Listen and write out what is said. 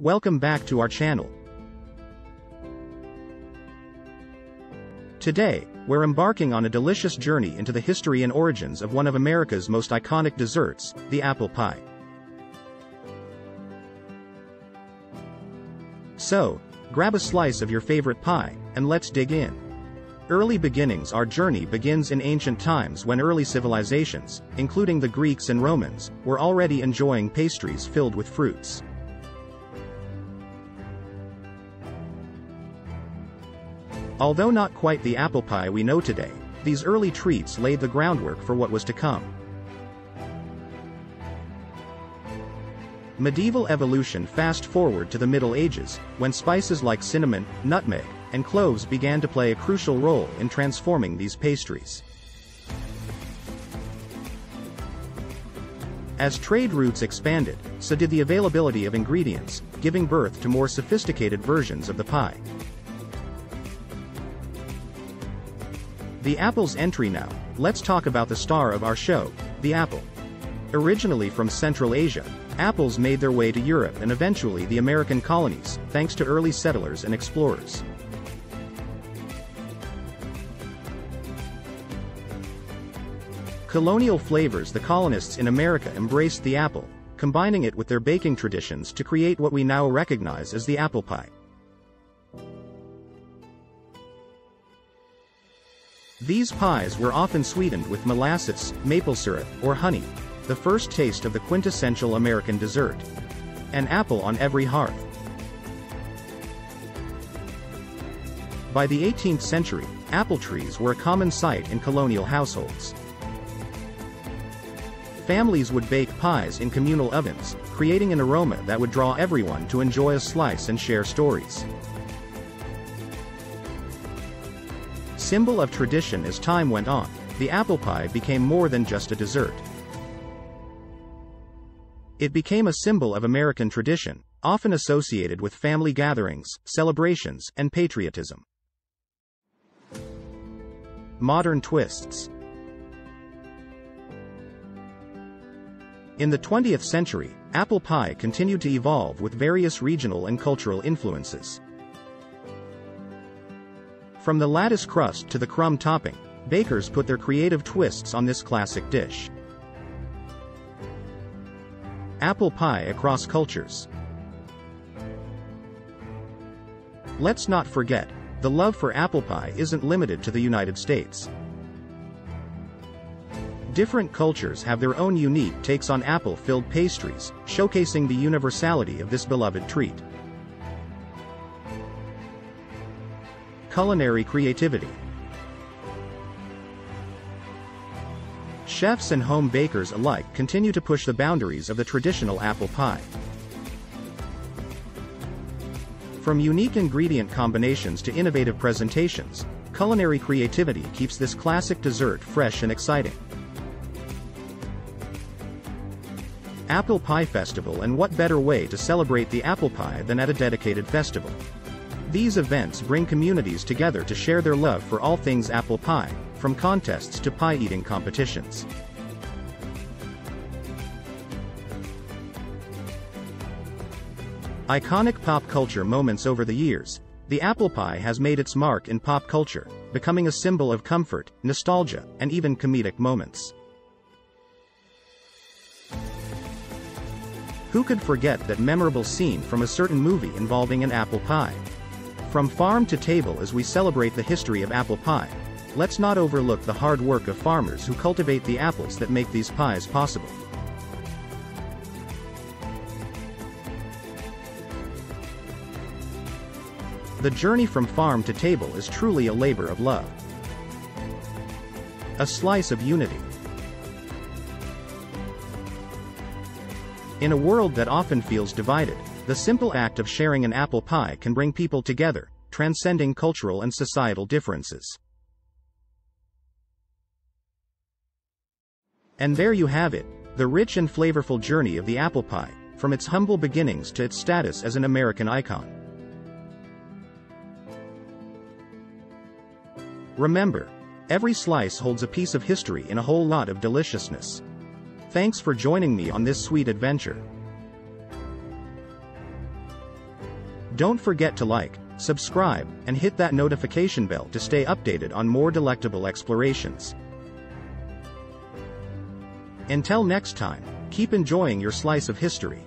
Welcome back to our channel. Today, we're embarking on a delicious journey into the history and origins of one of America's most iconic desserts, the apple pie. So, grab a slice of your favorite pie, and let's dig in. Early beginnings. Our journey begins in ancient times when early civilizations, including the Greeks and Romans, were already enjoying pastries filled with fruits. Although not quite the apple pie we know today, these early treats laid the groundwork for what was to come. Medieval evolution. Fast forward to the Middle Ages, when spices like cinnamon, nutmeg, and cloves began to play a crucial role in transforming these pastries. As trade routes expanded, so did the availability of ingredients, giving birth to more sophisticated versions of the pie. The apple's entry. Now, let's talk about the star of our show, the apple. Originally from Central Asia, apples made their way to Europe and eventually the American colonies, thanks to early settlers and explorers. Colonial flavors. The colonists in America embraced the apple, combining it with their baking traditions to create what we now recognize as the apple pie. These pies were often sweetened with molasses, maple syrup, or honey, the first taste of the quintessential American dessert. An apple on every hearth. By the 18th century, apple trees were a common sight in colonial households. Families would bake pies in communal ovens, creating an aroma that would draw everyone to enjoy a slice and share stories. Symbol of tradition. As time went on, the apple pie became more than just a dessert. It became a symbol of American tradition, often associated with family gatherings, celebrations, and patriotism. Modern twists. In the 20th century, apple pie continued to evolve with various regional and cultural influences. From the lattice crust to the crumb topping, bakers put their creative twists on this classic dish. Apple pie across cultures. Let's not forget, the love for apple pie isn't limited to the United States. Different cultures have their own unique takes on apple-filled pastries, showcasing the universality of this beloved treat. Culinary creativity. Chefs and home bakers alike continue to push the boundaries of the traditional apple pie. From unique ingredient combinations to innovative presentations, culinary creativity keeps this classic dessert fresh and exciting. Apple Pie Festival. And what better way to celebrate the apple pie than at a dedicated festival? These events bring communities together to share their love for all things apple pie, from contests to pie-eating competitions. Iconic pop culture moments. Over the years, the apple pie has made its mark in pop culture, becoming a symbol of comfort, nostalgia, and even comedic moments. Who could forget that memorable scene from a certain movie involving an apple pie? From farm to table. As we celebrate the history of apple pie, let's not overlook the hard work of farmers who cultivate the apples that make these pies possible. The journey from farm to table is truly a labor of love. A slice of unity. In a world that often feels divided, the simple act of sharing an apple pie can bring people together, transcending cultural and societal differences. And there you have it, the rich and flavorful journey of the apple pie, from its humble beginnings to its status as an American icon. Remember, every slice holds a piece of history and a whole lot of deliciousness. Thanks for joining me on this sweet adventure. Don't forget to like, subscribe, and hit that notification bell to stay updated on more delectable explorations. Until next time, keep enjoying your slice of history.